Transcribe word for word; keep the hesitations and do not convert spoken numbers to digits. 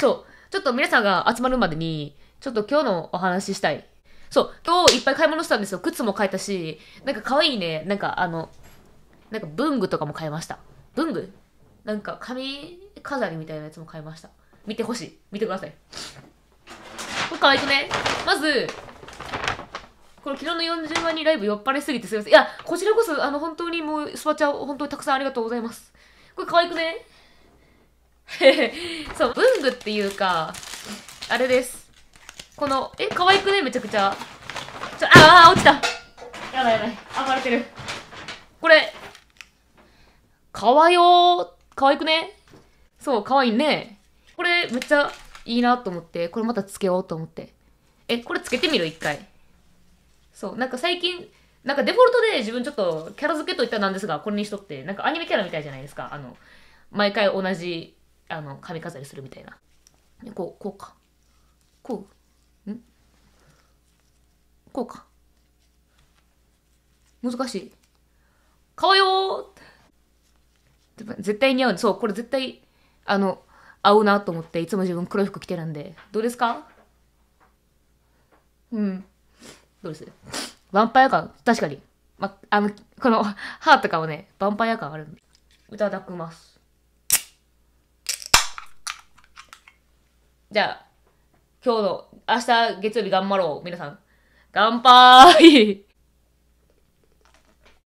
そう。ちょっと皆さんが集まるまでに、ちょっと今日のお話ししたい。そう。今日いっぱい買い物したんですよ。靴も買えたし、なんか可愛いね。なんかあの、なんか文具とかも買いました。文具なんか紙飾りみたいなやつも買いました。見てほしい。見てください。これ可愛くね。まず、これ昨日のよんじゅうまんにんライブ酔っ払いすぎてすいません。いや、こちらこそ、あの、本当にもう、スパチャを本当にたくさんありがとうございます。これ可愛くねそう、文具っていうか、あれです。この、え、可愛くねめちゃくちゃ。ちょ、ああ、落ちた。やばいやばい。暴れてる。これ、かわよー。可愛くねそう、可愛いね。これ、めっちゃいいなと思って、これまたつけようと思って。え、これつけてみる一回。そう、なんか最近、なんかデフォルトで自分ちょっとキャラ付けといったらなんですが、これにしとって、なんかアニメキャラみたいじゃないですか。あの、毎回同じ、あの、髪飾りするみたいな。こう、こうか。こう。んこうか。難しい。かわよー絶対似合う。そう、これ絶対、あの、合うなと思って、いつも自分黒い服着てるんで。どうですかうん。どうですヴァンパイア感、確かに。ま、あの、この、歯とかもね、ヴァンパイア感あるんで。いただきます。じゃあ、今日の、明日月曜日頑張ろう、皆さん。乾杯